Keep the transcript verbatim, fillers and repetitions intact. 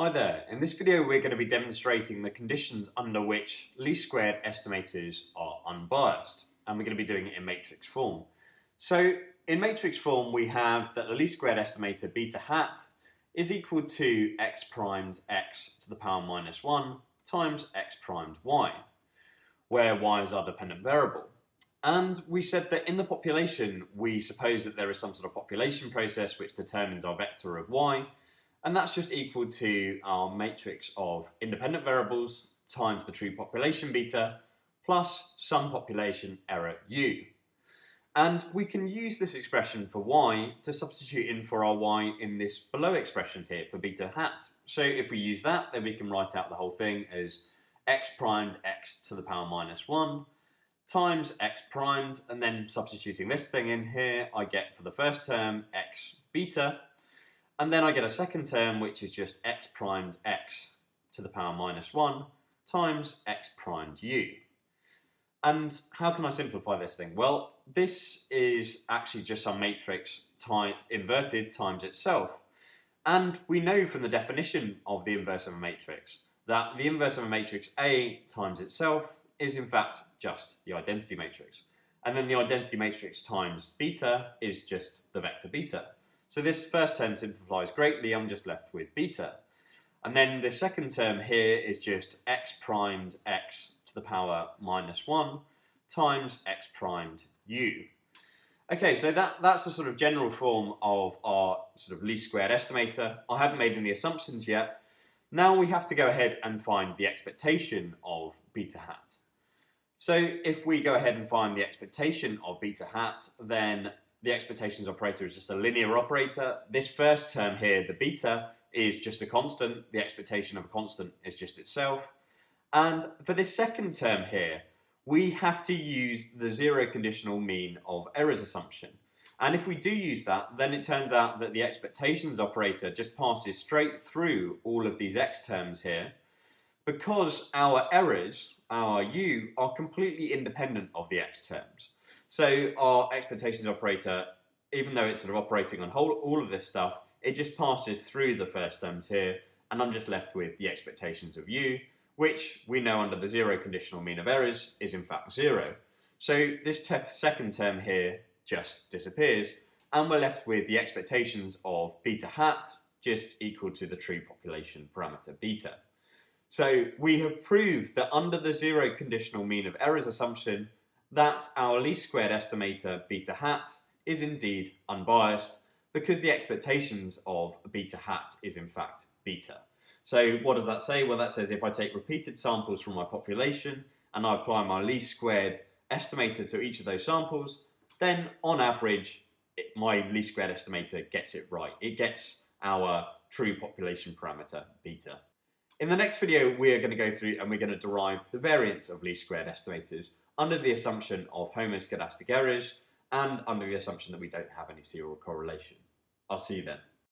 Hi there, in this video we're going to be demonstrating the conditions under which least squared estimators are unbiased, and we're going to be doing it in matrix form. So in matrix form we have that the least squared estimator beta hat is equal to x primed x to the power minus one times x primed y, where y is our dependent variable. And we said that in the population we suppose that there is some sort of population process which determines our vector of y, and that's just equal to our matrix of independent variables times the true population beta plus some population error u. And we can use this expression for y to substitute in for our y in this below expression here for beta hat. So if we use that, then we can write out the whole thing as x primed x to the power minus one times x primed, and then substituting this thing in here, I get for the first term x beta, and then I get a second term which is just x primed x to the power minus one times x primed u. And how can I simplify this thing? Well, this is actually just some matrix time inverted times itself. And we know from the definition of the inverse of a matrix that the inverse of a matrix A times itself is in fact just the identity matrix. And then the identity matrix times beta is just the vector beta. So this first term simplifies greatly, I'm just left with beta. And then the second term here is just x primed x to the power minus one times x primed u. Okay, so that, that's the sort of general form of our sort of least squared estimator. I haven't made any assumptions yet. Now we have to go ahead and find the expectation of beta hat. So if we go ahead and find the expectation of beta hat, then the expectations operator is just a linear operator. This first term here, the beta, is just a constant. The expectation of a constant is just itself. And for this second term here, we have to use the zero conditional mean of errors assumption. And if we do use that, then it turns out that the expectations operator just passes straight through all of these x terms here, because our errors, our u, are completely independent of the x terms. So our expectations operator, even though it's sort of operating on whole, all of this stuff, it just passes through the first terms here, and I'm just left with the expectations of u, which we know under the zero conditional mean of errors is in fact zero. So this te- second term here just disappears, and we're left with the expectations of beta hat just equal to the true population parameter beta. So we have proved that under the zero conditional mean of errors assumption, that our least squared estimator beta hat is indeed unbiased, because the expectations of beta hat is in fact beta. So what does that say? Well, that says if I take repeated samples from my population and I apply my least squared estimator to each of those samples, then on average it, my least squared estimator gets it right. It gets our true population parameter beta. In the next video we are going to go through and we're going to derive the variance of least squared estimators under the assumption of homoscedastic errors and under the assumption that we don't have any serial correlation. I'll see you then.